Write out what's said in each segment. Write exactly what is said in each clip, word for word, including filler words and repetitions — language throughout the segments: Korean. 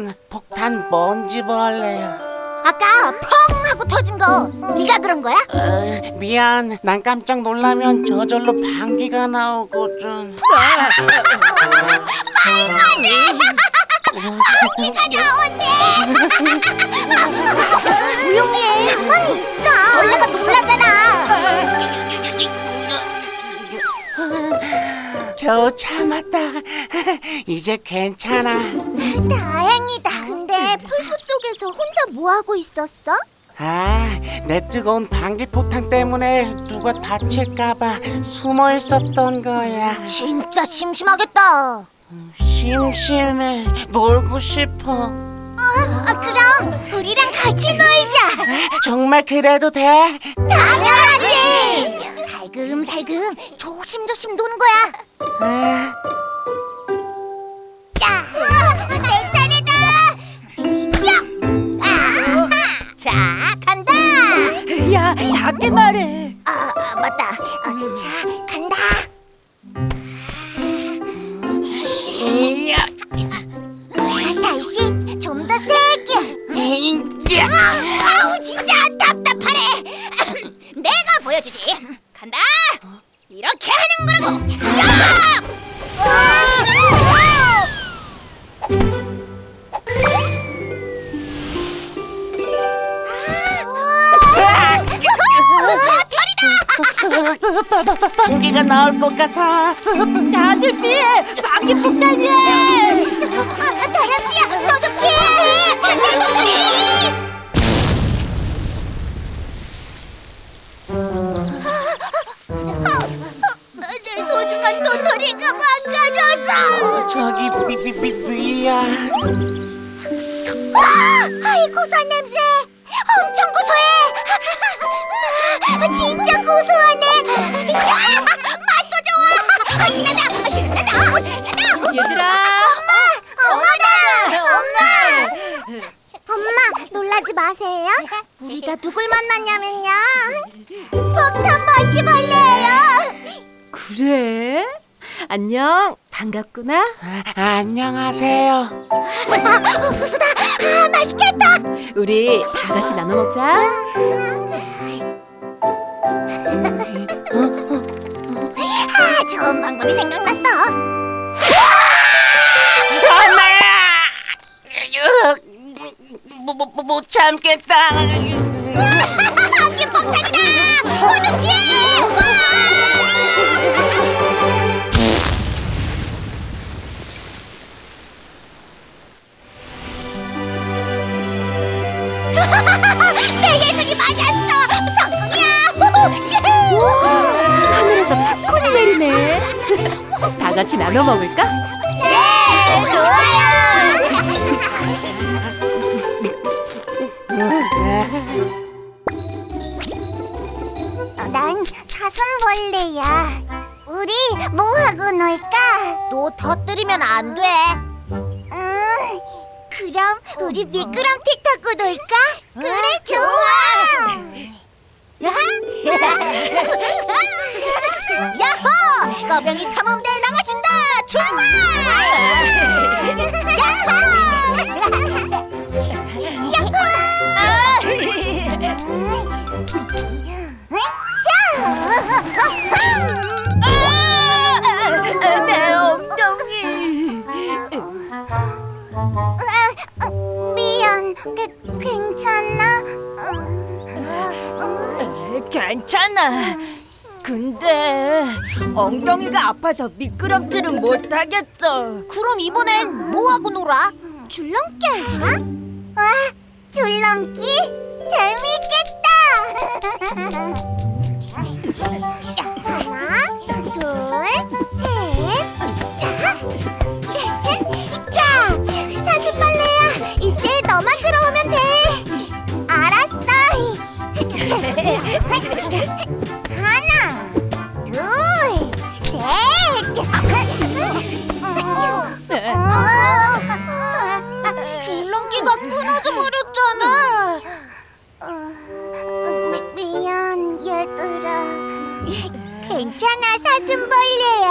난 폭탄 먼지벌레야. 아까 펑 하고 터진 거 네가 그런 거야? 어, 미안. 난 깜짝 놀라면 저절로 방귀가 나오거든. 말도 안 돼! 방귀가 나오네! 조용히 해. 가만히 있어. 벌레가 놀라잖아. 겨우 참았다. 이제 괜찮아. 다행이다. 근데 풀숲 속에서 혼자 뭐하고 있었어? 아, 내 뜨거운 방귀폭탄 때문에 누가 다칠까봐 숨어 있었던 거야. 진짜 심심하겠다. 심심해. 놀고 싶어. 어, 어, 그럼 우리랑 같이 놀자. 정말 그래도 돼? 당연하지. 살금살금 조심조심 노는 거야. 아. 자, 간다! 야, 작게 말해! 아, 아 맞다. 아, 자, 간다! 다시 좀 더 세게! 아우, 진짜 답답하네! 내가 보여주지! 간다! 이렇게 하는 거라고! 야! 방귀가 나올 것 같아. 다들 피해! 방귀 폭탄이야! 다람쥐야, 너도 피해! 너도 피해! 내 소중한 도토리가 망가졌어! 어, 저기 미미미미야. 아이고, 산 냄새! 엄청 고소해! 진짜 고소하네! 맛도 좋아! 신난다! 신난다! 신난다! 얘들아! 엄마! 엄마다! 엄마! 엄마, 놀라지 마세요. 우리가 누굴 만났냐면요, 폭탄 먼지벌레예요. 그래? 안녕, 반갑구나. 아, 안녕하세요. 옥수수다. 아, 맛있겠다. 우리 다 같이 나눠 먹자. 아, 좋은 방법이 생각났어. 엄마야, 못 못 참겠다. 방귀 폭탄이다. 모두 피해. 내 예상이 맞았어! 성공이야! 오, 하늘에서 팝콘이 내리네. 다 같이 나눠 먹을까? 네! 좋아요! 난 사슴벌레야. 우리 뭐하고 놀까? 너 터뜨리면 안 돼. 응. 그럼 우리 미끄럼틀 타고 놀까? 그래, 좋아! 야호! 꺼병이 탐험대에 나가신다! 출발! 야호! 야호! 내 엉덩이! 미안, 괜찮아? 괜찮아. 근데 엉덩이가 아파서 미끄럼틀은 못하겠어. 그럼 이번엔 뭐하고 놀아? 줄넘기 할까? 와, 줄넘기? 재밌겠다. 하나, 둘, 셋, 자! 사슴벌레야, 이제 너만 들어오면 돼. 알았어. 하나, 둘, 셋. 줄넘기가 끊어져 버렸잖아. 미, 미안, 얘들아. 괜찮아, 사슴벌레야.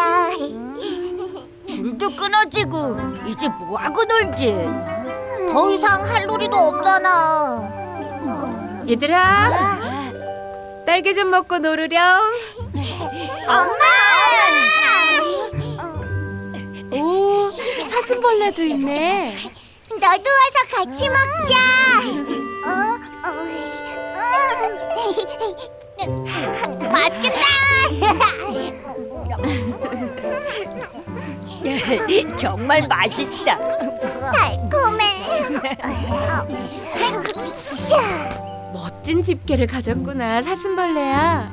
줄도 끊어지고 이제 뭐하고 놀지? 더 이상 할 놀이도 없잖아. 얘들아, 딸기 좀 먹고 놀으렴. 엄마! 오, 사슴벌레도 있네. 너도 와서 같이 먹자. 맛있겠다. 정말 맛있다. 달콤해. 멋진 집게를 가졌구나, 사슴벌레야.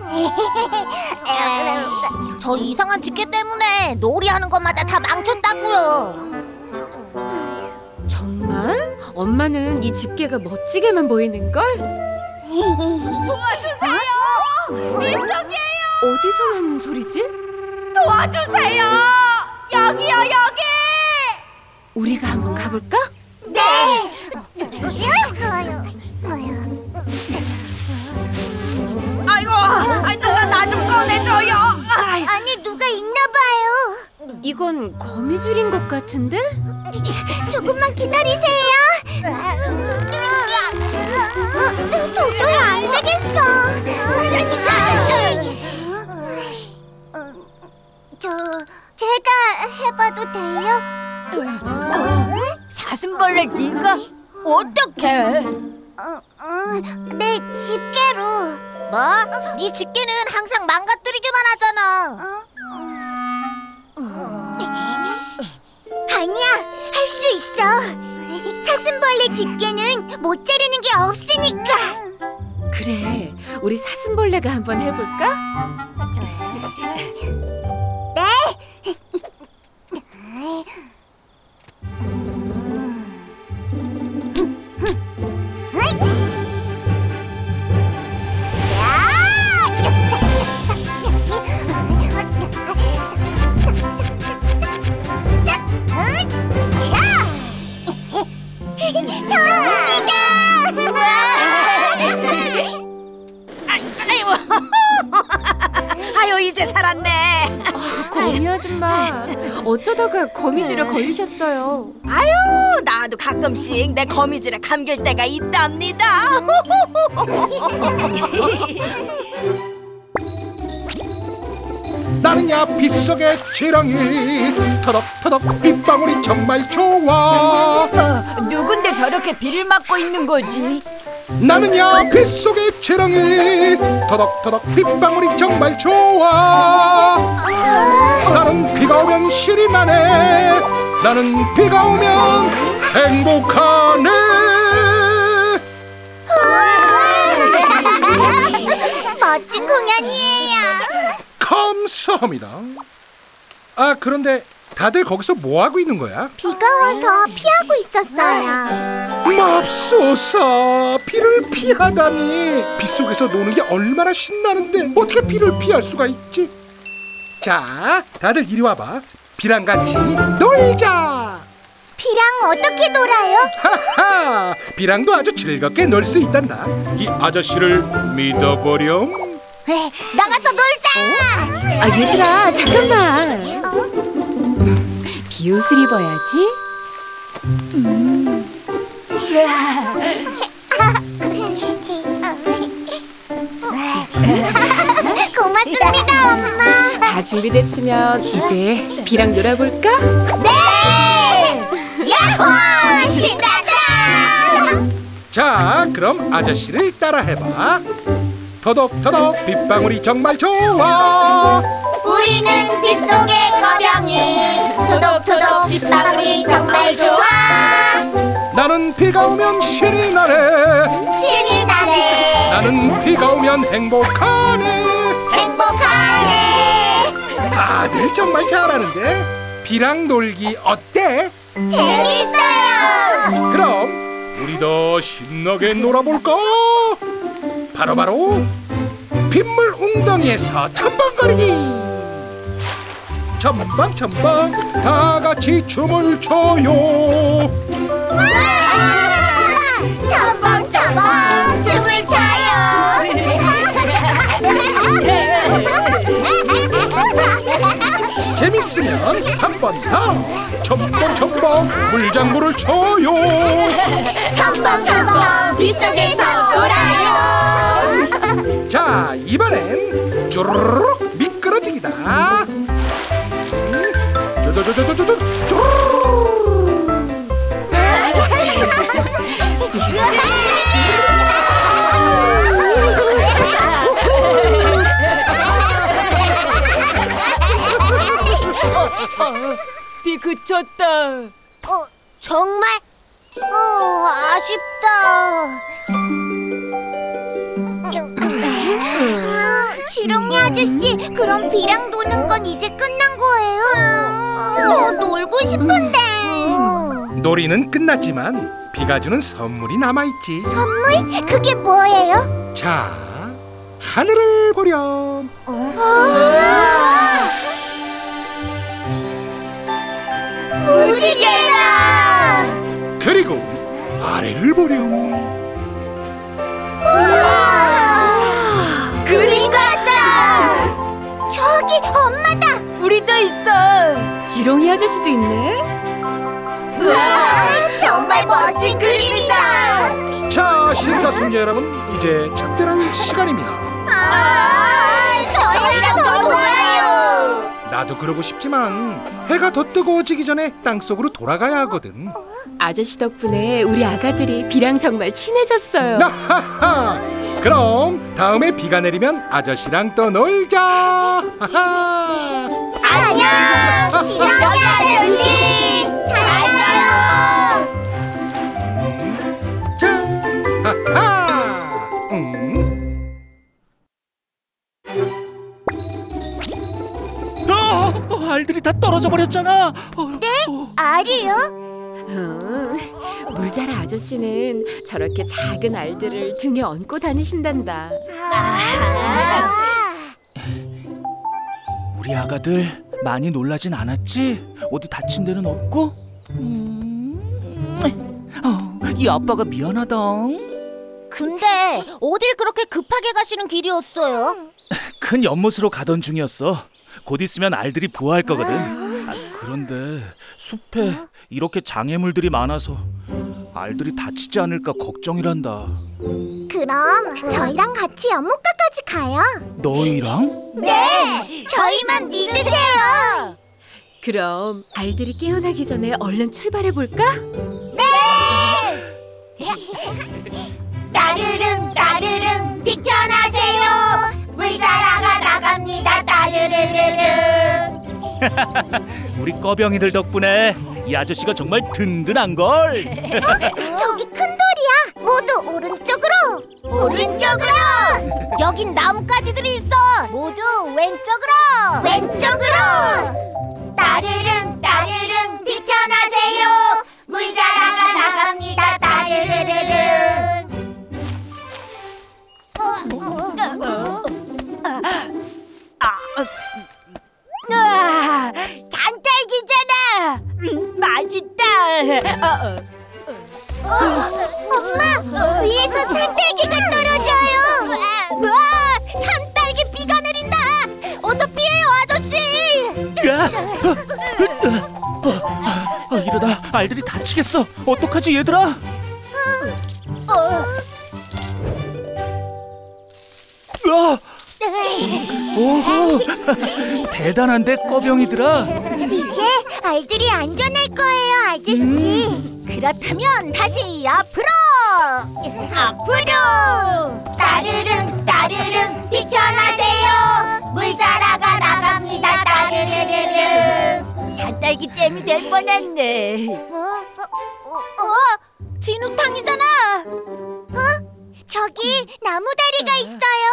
저 이상한 집게 때문에 놀이하는 것마다 다 망쳤다고요. 정말? 엄마는 이 집게가 멋지게만 보이는걸? 도와주세요! 이쪽이에요! 어디서 나는 소리지? 도와주세요! 여기요, 여기! 우리가 한번 가볼까? 네! 아이고, 아이, 누가 나 좀 꺼내줘요! 아이. 아니, 누가 있나 봐요. 이건 거미줄인 것 같은데? 조금만 기다리세요. 도저히 안 되겠어. 저, 제가 해봐도 돼요? 어? 사슴벌레 네가? 어떡해? 어, 어, 내 집게로. 뭐? 네 집게는 항상 망가뜨리기만 하잖아. 어? 어. 아니야. 할 수 있어. 사슴벌레 집게는 못 자르는 게 없으니까. 그래, 우리 사슴벌레가 한번 해볼까? 네. 이제 살았네. 어, 거미 아줌마, 어쩌다가 거미줄에 걸리셨어요? 아유, 나도 가끔씩 내 거미줄에 감길 때가 있답니다. 나는야 빗속의 지렁이, 터덕터덕 빗방울이 정말 좋아. 어, 누군데 저렇게 비를 맞고 있는 거지? 나는야 빗속의 지렁이, 터덕터덕 빗방울이 정말 좋아. 나는 비가 오면 실이 나네. 나는 비가 오면 행복하네. 멋진 공연이에요. 감사합니다. 아, 그런데 다들 거기서 뭐하고 있는 거야? 비가 와서 피하고 있었어요. 맙소사, 비를 피하다니. 빗속에서 노는 게 얼마나 신나는데 어떻게 비를 피할 수가 있지? 자, 다들 이리 와봐. 비랑 같이 놀자. 비랑 어떻게 놀아요? 하하, 비랑도 아주 즐겁게 놀 수 있단다. 이 아저씨를 믿어보렴. 네, 나가서 놀자. 어? 아, 얘들아, 잠깐만. 어? 비옷을 입어야지. 음. 고맙습니다, 엄마. 다 준비됐으면 이제 비랑 놀아볼까? 네! 야호! 신난다! 자, 그럼 아저씨를 따라해봐. 터덕터덕 빗방울이 정말 좋아. 우리는 빗속의 거병이, 터덕터덕 빗방울이 정말 좋아. 나는 비가 오면 신이 나네. 신이 나네. 나는 비가 오면 행복하네. 행복하네. 다들 정말 잘하는데? 비랑 놀기 어때? 재밌어요. 그럼 우리 더 신나게 놀아볼까? 바로바로 빗물 웅덩이에서 첨벙거리기. 첨벙 첨벙 다 같이 춤을 춰요. 첨벙 첨벙 춤을 춰요. 재밌으면 그러면 한 번 더! 첨벙 첨벙 물장구를 쳐요! 첨벙 첨벙 빗속에서 놀아요! 자, 이번엔 쪼르륵 미끄러지기다! 쪼르르르르르 쪼르르르르 비 그쳤다. 어, 정말? 어, 아쉽다. 지렁이 아저씨, 그럼 비랑 노는 건 이제 끝난 거예요? 더 놀고 싶은데. 놀이는 끝났지만 비가 주는 선물이 남아있지. 선물? 그게 뭐예요? 자, 하늘을 보렴. 어? 무지개다! 그리고 아래를 보렴. 우와! 그림 같다! 저기 엄마다! 우리도 있어! 지렁이 아저씨도 있네? 우와! 정말 멋진 그림이다! 자, 신사숙녀 여러분, 이제 작별할 시간입니다. 아, 저희랑 더 놀아요! 나도 그러고 싶지만 해가 더 뜨거워지기 전에 땅속으로 돌아가야 하거든. 아저씨 덕분에 우리 아가들이 비랑 정말 친해졌어요. 그럼 다음에 비가 내리면 아저씨랑 또 놀자. 안녕, 지렁이 아저씨. 잘 가요. 자, 알들이 다 떨어져 버렸잖아. 네? 알이요? 어, 물자라 아저씨는 저렇게 작은 알들을 등에 얹고 다니신단다. 아 우리 아가들 많이 놀라진 않았지? 어디 다친 데는 없고? 음... 어, 이 아빠가 미안하다. 근데 어딜 그렇게 급하게 가시는 길이었어요? 큰 연못으로 가던 중이었어. 곧 있으면 알들이 부화할 거거든. 아, 그런데 숲에 이렇게 장애물들이 많아서 알들이 다치지 않을까 걱정이란다. 그럼 저희랑 같이 연못가까지 가요. 너희랑? 네! 저희만 믿으세요! 그럼 알들이 깨어나기 전에 얼른 출발해볼까? 네! 따르릉 따르릉 비켜나세요! 물자라가 나갑니다. 따르르르릉. 우리 꺼병이들 덕분에 이 아저씨가 정말 든든한걸. 저기 큰 돌이야. 모두 오른쪽으로. 오른쪽으로. 여긴 나뭇가지들이 있어. 모두 왼쪽으로. 왼쪽으로. 따르릉 따르릉 비켜나세요. 물자라가 나갑니다. 따르르르릉. 어, 어, 어. 아, 단딸기잖아. 음, 맛있다. 어, 어. 어, 엄마, 위에서 산딸기가 떨어져요. 우와, 산딸기 비가 내린다. 어서 피해요, 아저씨. 야, 어, 어, 어, 어, 이러다 알들이 다치겠어. 어떡하지, 얘들아? 어. 오호, 대단한데 꺼병이들아. 이제 알들이 안전할 거예요, 아저씨. 음. 그렇다면 다시 앞으로. 앞으로. 따르릉 따르릉 비켜나세요. 물자라가 나갑니다. 따르르르릉. 산딸기잼이 될 뻔했네. 어? 어? 어? 진흙탕이잖아. 어? 저기 나무다리가 있어요.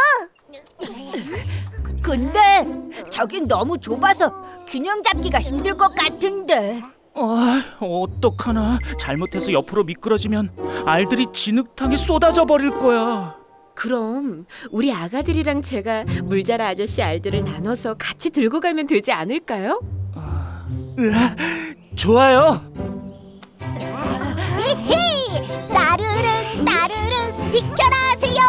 근데 저긴 너무 좁아서 균형 잡기가 힘들 것 같은데. 아, 어떡하나. 잘못해서 옆으로 미끄러지면 알들이 진흙탕에 쏟아져 버릴 거야. 그럼 우리 아가들이랑 제가 물자라 아저씨 알들을 나눠서 같이 들고 가면 되지 않을까요? 아, 으아, 좋아요. 따르릉 따르릉 비켜라세요.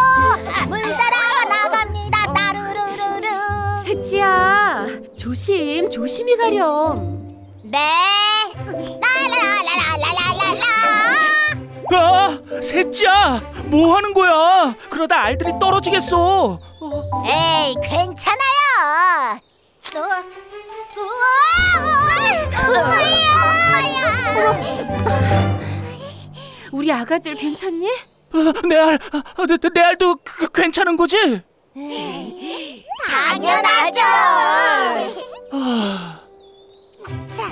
물자라 나갑니다. 따르르르릉. 세치야, 조심. 조심히 가렴. 네. 라라라라라라라. 아, 셋째야, 뭐 하는 거야? 그러다 알들이 떨어지겠어. 어. 에이, 괜찮아요. 어? 우와, 우와, 우와, 우와. 우리 아가들 괜찮니? 어, 내 알, 내, 내 알도 그, 괜찮은 거지? 에이, 당연하죠. 아... 자,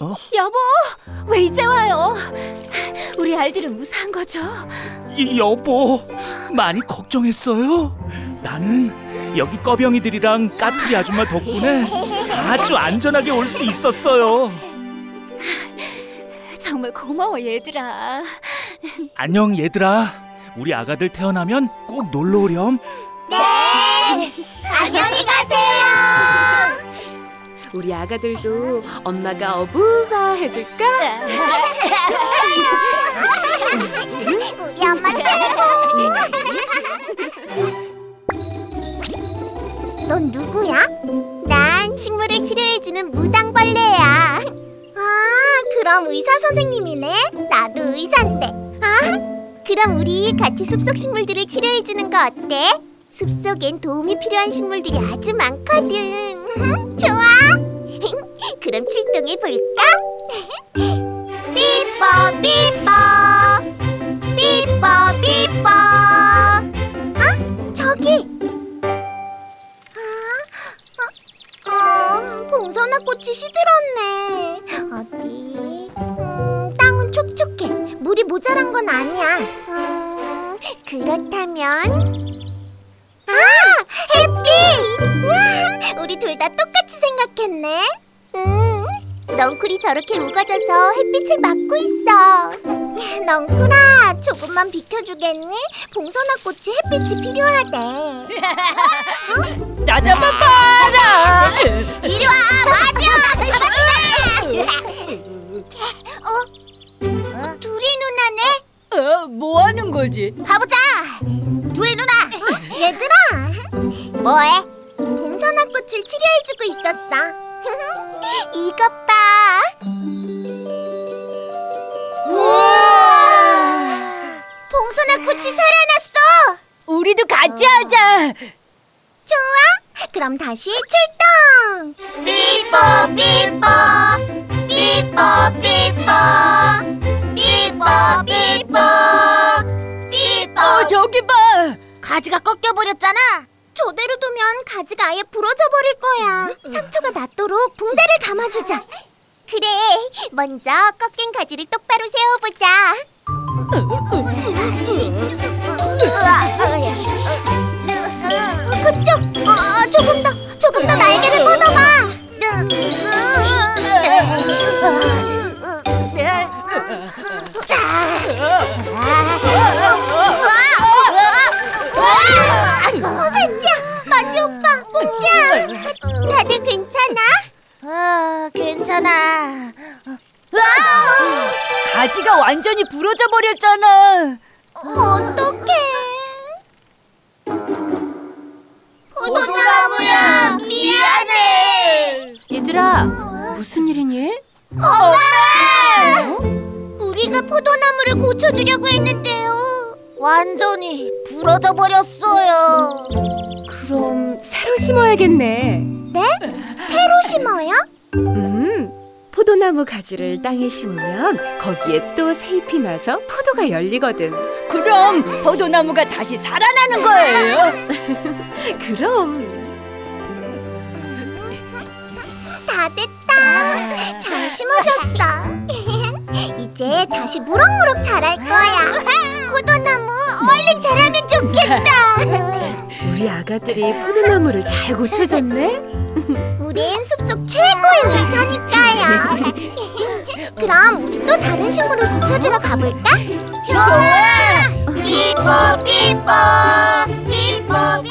어? 여보, 왜 이제 와요? 우리 알들은 무사한 거죠? 이, 여보, 많이 걱정했어요. 나는 여기 꺼병이들이랑 까투리 아줌마 덕분에 아주 안전하게 올 수 있었어요. 정말 고마워, 얘들아. 안녕, 얘들아. 우리 아가들 태어나면 꼭 놀러 오렴. 네! 안녕히 가세요. 우리 아가들도 엄마가 어부바 해줄까? 좋아요. 우리 엄마 최고. 넌 누구야? 난 식물을 치료해주는 무당벌레야. 아, 그럼 의사 선생님이네. 나도 의사인데. 아, 그럼 우리 같이 숲속 식물들을 치료해주는 거 어때? 숲속엔 도움이 필요한 식물들이 아주 많거든. 좋아! 그럼 출동해볼까? 삐뽀 삐뽀 삐뽀 삐뽀. 어? 저기! 아, 어, 어, 봉선화 꽃이 시들었네. 어디? 음, 땅은 촉촉해. 물이 모자란 건 아니야. 음, 그렇다면... 아! 해피! 와, 우리 둘 다 똑같이 생각했네. 응, 넝쿨이 저렇게 우거져서 햇빛을 막고 있어. 넝쿨아, 조금만 비켜주겠니? 봉선화 꽃이 햇빛이 필요하대. 어? 나 잡아봐라! 이리 와! 맞아! 잡았다! 어? 어? 둘이 누나네? 어, 뭐 하는 거지? 가보자! 둘이 누나! 얘들아! 뭐해? 봉선화 꽃을 치료해주고 있었어. 이것 봐! 우와! 봉선화 꽃이 살아났어! 우리도 같이 어... 하자! 좋아! 그럼 다시 출동! 삐뽀 삐뽀! 삐뽀 삐뽀 삐뽀 삐뽀 삐뽀. 어, 저기 봐! 가지가 꺾여버렸잖아. 저대로 두면 가지가 아예 부러져 버릴 거야. 상처가 낫도록 붕대를 감아주자. 그래, 먼저 꺾인 가지를 똑바로 세워보자. 그쪽! 어, 조금 더! 조금 더 날개를 뻗어봐! 셋째, 마주 오빠, 봉자, 다들 괜찮아? 어, 괜찮아. 가지가 완전히 부러져 버렸잖아. 어떡해? 포도나무야, 미안해. 얘들아, 무슨 일이니? 엄마! 어? 우리가 포도나무를 고쳐주려고 했는데요, 완전히 부러져 버렸어요. 그럼 새로 심어야겠네. 네? 새로 심어요? 음, 포도나무 가지를 땅에 심으면 거기에 또 새잎이 나서 포도가 열리거든. 그럼 포도나무가 다시 살아나는 거예요? 그럼. 다 됐다. 잘 심어졌어. 이제 다시 무럭무럭 자랄 거야. 포도나무 얼른 자라면 좋겠다. 우리 아가들이 포도나무를 잘 고쳐줬네. 우린 숲속 최고의 의사니까요. 그럼 우리 또 다른 식물을 고쳐주러 가볼까? 좋아! 삐뽀 삐뽀 삐뽀 삐뽀.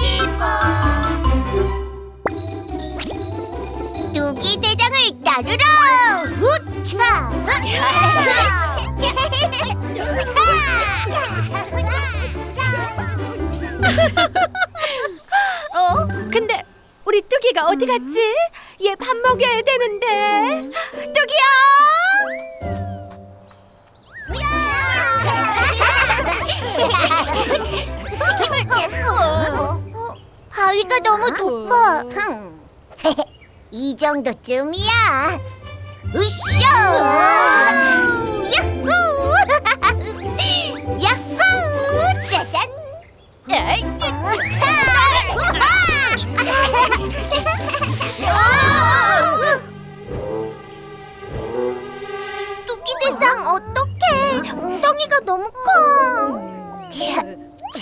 이 대장을 따르라! 우차! 우차! 갔지? 얘 밥 먹여야 되는데. 뚝이야! 바위가 너무 높아. 이 정도쯤이야. 으쌰! 야호! 야호! 짜잔! 뚝이 대장 어떡해? 엉덩이가 너무 커. 잘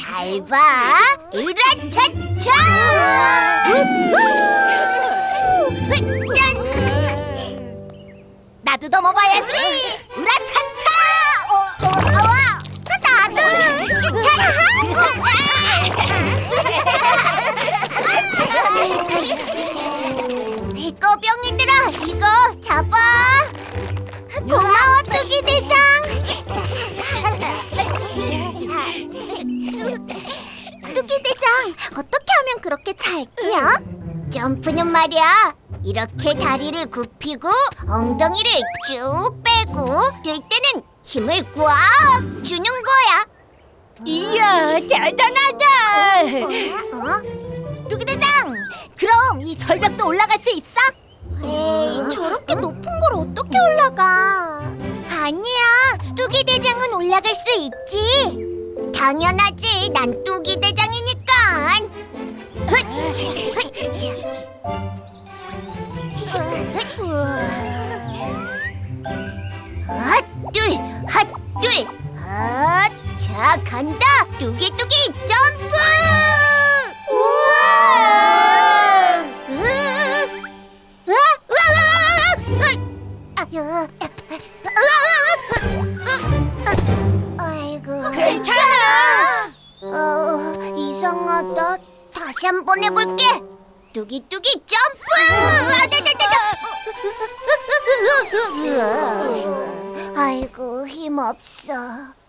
봐. 으라차차! 나도 넘어봐야지. 으라차차. 어, 어, 어, 나도. 꼬병이들아, 이거 잡아. 고마워, 뚝이 대장. 뚝이 대장, 어떻게 하면 그렇게 잘 뛰어? 점프는 말이야. 이렇게 다리를 굽히고 엉덩이를 쭉 빼고 뛸 때는 힘을 꽉 주는 거야. 이야, 대단하다. 뚝이 대장, 그럼 이 절벽도 올라갈 수 있어? 에이, 저렇게 높은 걸 어떻게 올라가? 아니야, 뚝이 대장은 올라갈 수 있지. 당연하지, 난 뚝이 대장이니까. 핫둘 핫둘 핫자 간다. 뚜기뚜기 점프. 우와! 으아! 아이고, 괜찮아. 어, 이상하다. 다시 한번 해볼게. 뚜기뚜기 점프! 아, 네네네. 아이고, 힘없어.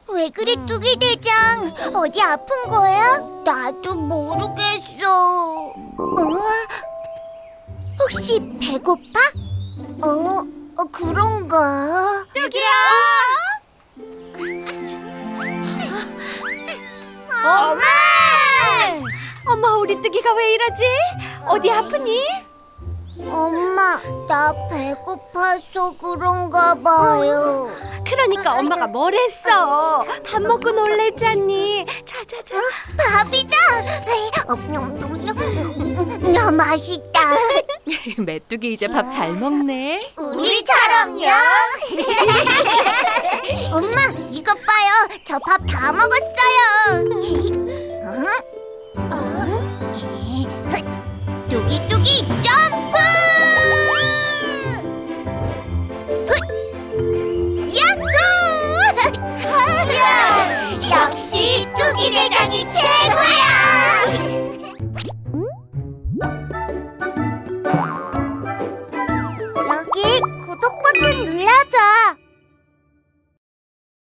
왜 그래, 뚝이 대장? 어디 아픈 거야? 나도 모르겠어. 어? 혹시 배고파? 어, 어 그런가? 뚝이야! 엄마! 엄마, 우리 뚝이가 왜 이러지? 어디 아프니? 엄마, 나 배고파서 그런가 봐요. 그러니까 엄마가 뭘 했어? 밥 먹고 놀랬잖니. 자자자. 밥이다. 야, 맛있다. 메뚜기 이제 밥 잘 먹네. 우리처럼요. 엄마, 이것 봐요. 저 밥 다 먹었어요. 뚜기뚜기 점프! 야호! 역시 뚜기 대장이 최고야!